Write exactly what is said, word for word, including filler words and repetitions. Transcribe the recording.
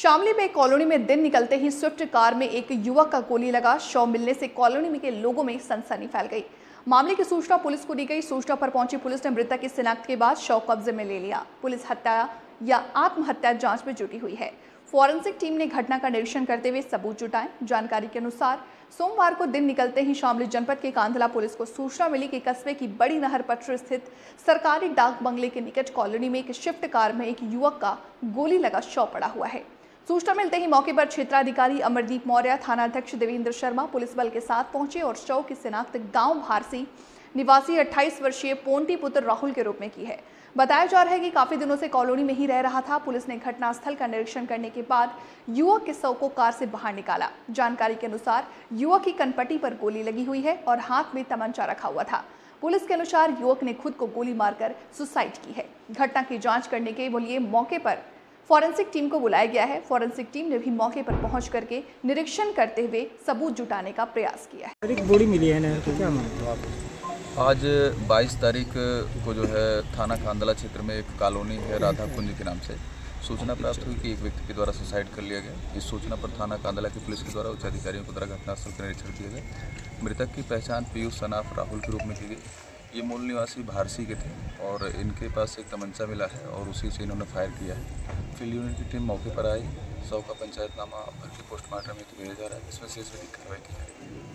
शामली में कॉलोनी में दिन निकलते ही स्विफ्ट कार में एक युवक का गोली लगा। शव मिलने से कॉलोनी के लोगों में सनसनी फैल गई। मामले की सूचना पुलिस को दी गई। सूचना पर पहुंची पुलिस ने मृतक की शिनाख्त के बाद शव कब्जे में ले लिया। पुलिस हत्या या आत्महत्या जांच में जुटी हुई है। फॉरेंसिक टीम ने घटना का निरीक्षण करते हुए सबूत जुटाए। जानकारी के अनुसार सोमवार को दिन निकलते ही शामली जनपद के कांधला पुलिस को सूचना मिली कि कस्बे की बड़ी नहर पटरी स्थित सरकारी डाक बंगले के निकट कॉलोनी में एक स्विफ्ट कार में एक युवक का गोली लगा शव पड़ा हुआ है। सूचना मिलते ही मौके पर क्षेत्राधिकारी अमरदीप मौर्य, थानाध्यक्ष देवेंद्र शर्मा पुलिस बल के साथ पहुंचे और शव की शिनाख्त गांव भारसी निवासी अट्ठाईस वर्षीय पोंटी पुत्र राहुल के रूप में की है। बताया जा रहा है कि काफी दिनों से कॉलोनी में ही रह रहा था। पुलिस ने घटनास्थल का निरीक्षण करने के बाद युवक के शव को कार से बाहर निकाला। जानकारी के अनुसार युवक की कनपटी पर गोली लगी हुई है और हाथ में तमंचा रखा हुआ था। पुलिस के अनुसार युवक ने खुद को गोली मारकर सुसाइड की है। घटना की जाँच करने के लिए मौके पर फॉरेंसिक टीम को बुलाया गया है। फॉरेंसिक टीम ने भी मौके पर पहुंच करके निरीक्षण करते हुए सबूत जुटाने का प्रयास किया है। एक बॉडी मिली है ना, तो क्या मामला? आज बाईस तारीख को जो है थाना कांधला क्षेत्र में एक कॉलोनी है राधा कुंज के नाम से, सूचना प्राप्त हुई कि एक व्यक्ति के द्वारा सुसाइड कर लिया गया। इस सूचना पर थाना कांधला की पुलिस के द्वारा उच्च अधिकारियों के द्वारा घटनास्थल का निरीक्षण किया गया। मृतक की पहचान पीयूष सनाफ राहुल के रूप में की गई। ये मूल निवासी भारसी के थे और इनके पास एक तमंचा मिला है और उसी से इन्होंने फायर किया है। फील्ड यूनिट की टीम मौके पर आई। शव का पंचायतनामा भर के पोस्टमार्टम में भेजा जा रहा है। इसमें से कार्रवाई की जाएगी।